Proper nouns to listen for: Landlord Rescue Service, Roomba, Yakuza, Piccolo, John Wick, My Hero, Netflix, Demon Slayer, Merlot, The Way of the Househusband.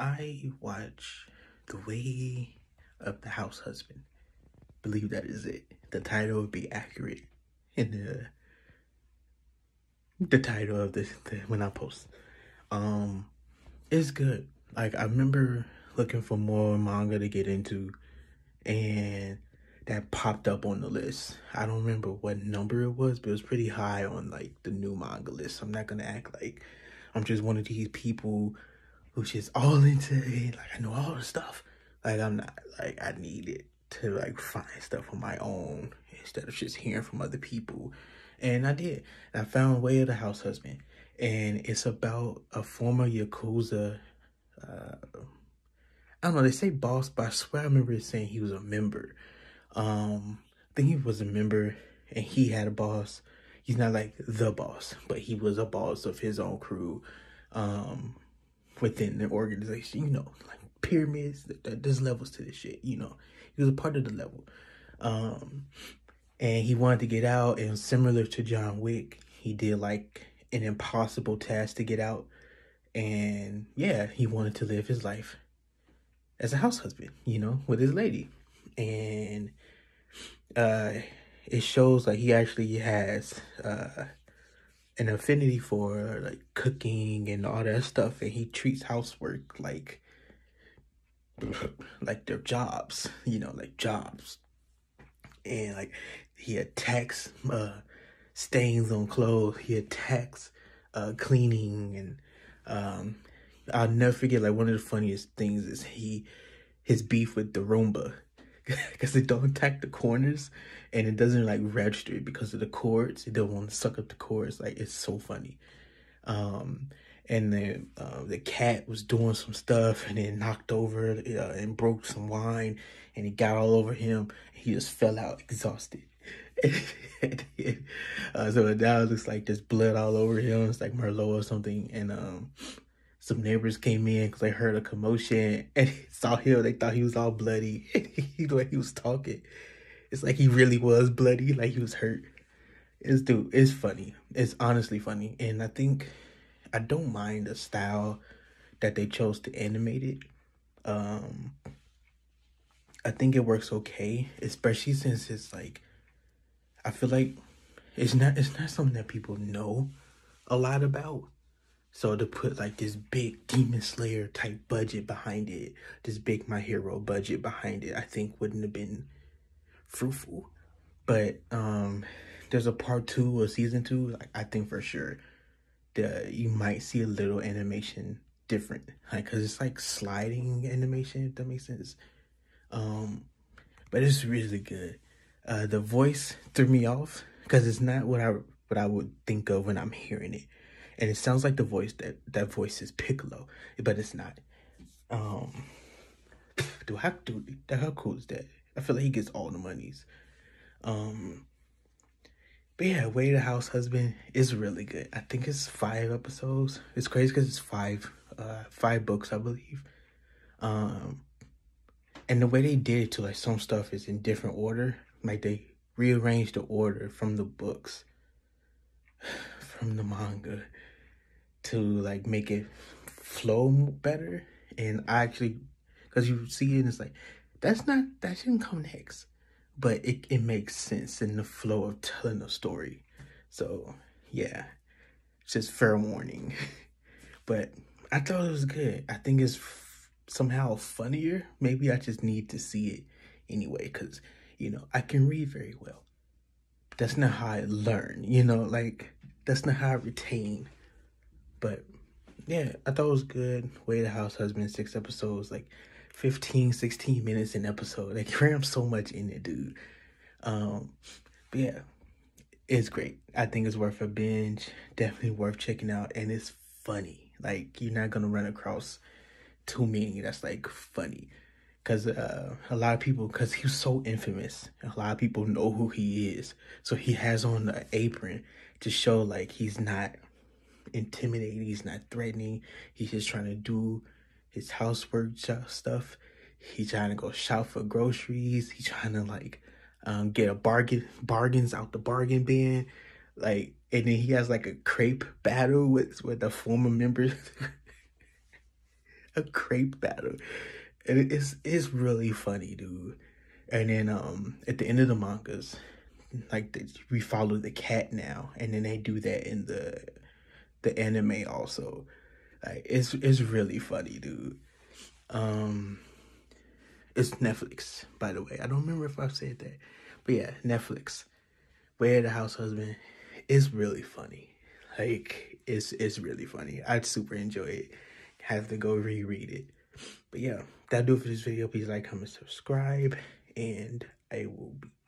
I watch The Way of the Househusband. Believe that is it. The title would be accurate in the title of this when I post. It's good. Like, I remember looking for more manga to get into, and that popped up on the list. I don't remember what number it was, but it was pretty high on like the new manga list. So I'm not gonna act like I'm just one of these people who's just all into it. Like, I know all the stuff. Like, I'm not. Like, I need it to like find stuff on my own instead of just hearing from other people. And I did. And I found Way of the Househusband, and it's about a former Yakuza. I don't know. They say boss, but I swear I remember it saying he was a member. I think he was a member, and he had a boss. He's not like the boss, but he was a boss of his own crew, within the organization. You know, like pyramids. There's levels to this shit. You know, he was a part of the level, and he wanted to get out. And similar to John Wick, he did like an impossible task to get out. And yeah, he wanted to live his life as a househusband, you know, with his lady. And it shows like he actually has an affinity for like cooking and all that stuff, and he treats housework like their jobs, you know, like jobs. And like he attacks stains on clothes, he attacks cleaning. And I'll never forget, like, one of the funniest things is his beef with the Roomba, because it don't attack the corners, and it doesn't like register because of the cords. It don't want to suck up the cords. Like, it's so funny. And then the cat was doing some stuff, and it knocked over and broke some wine, and it got all over him. He just fell out exhausted. So now it looks like there's blood all over him. It's like Merlot or something. And some neighbors came in because they heard a commotion and saw him. They thought he was all bloody. The way he was talking, it's like he really was bloody, like he was hurt. It's funny. It's honestly funny. And I think I don't mind the style that they chose to animate it. I think it works okay, especially since it's like, I feel like it's not something that people know a lot about. So to put like this big Demon Slayer type budget behind it, this big My Hero budget behind it, I think wouldn't have been fruitful. But there's a part 2 or season 2, like, I think for sure that you might see a little animation different, like, because it's like sliding animation, if that makes sense. But it's really good. The voice threw me off because it's not what I would think of when I'm hearing it, and it sounds like the voice that voice is Piccolo, but it's not. How cool is that? I feel like he gets all the monies. But yeah, Way the Househusband is really good. I think it's 5 episodes. It's crazy because it's 5 books, I believe. And the way they did it too, like, some stuff is in different order. Like, they rearranged the order from the books, from the manga, to like make it flow better. And I actually, because you see it and it's like, that shouldn't come next. But it makes sense in the flow of telling a story. So yeah, just fair warning. But I thought it was good. I think it's somehow funnier. Maybe I just need to see it anyway, because, you know, I can read very well. That's not how I learn, you know, like, that's not how I retain. But yeah, I thought it was good. Way the Househusband, 6 episodes, like 15-16 minutes an episode. They cram so much in it, dude. But yeah, it's great. I think it's worth a binge, definitely worth checking out. And it's funny. Like, you're not gonna run across too many that's like funny, because a lot of people, because he's so infamous, a lot of people know who he is, so he has on the apron to show like he's not intimidating, he's not threatening, he's just trying to do his housework stuff. He's trying to go shop for groceries, he's trying to like get a bargains out the bargain bin, like. And then he has like a crepe battle with the former members. a crepe battle. And it's really funny, dude. And then at the end of the mangas, like we follow the cat now, and then they do that in the anime also. Like it's really funny, dude. It's Netflix, by the way. I don't remember if I've said that. But yeah, Netflix. Way of the Househusband is really funny. Like it's really funny. I'd super enjoy it. Have to go reread it. But yeah, that'll do it for this video. Please like, comment, subscribe, and I will be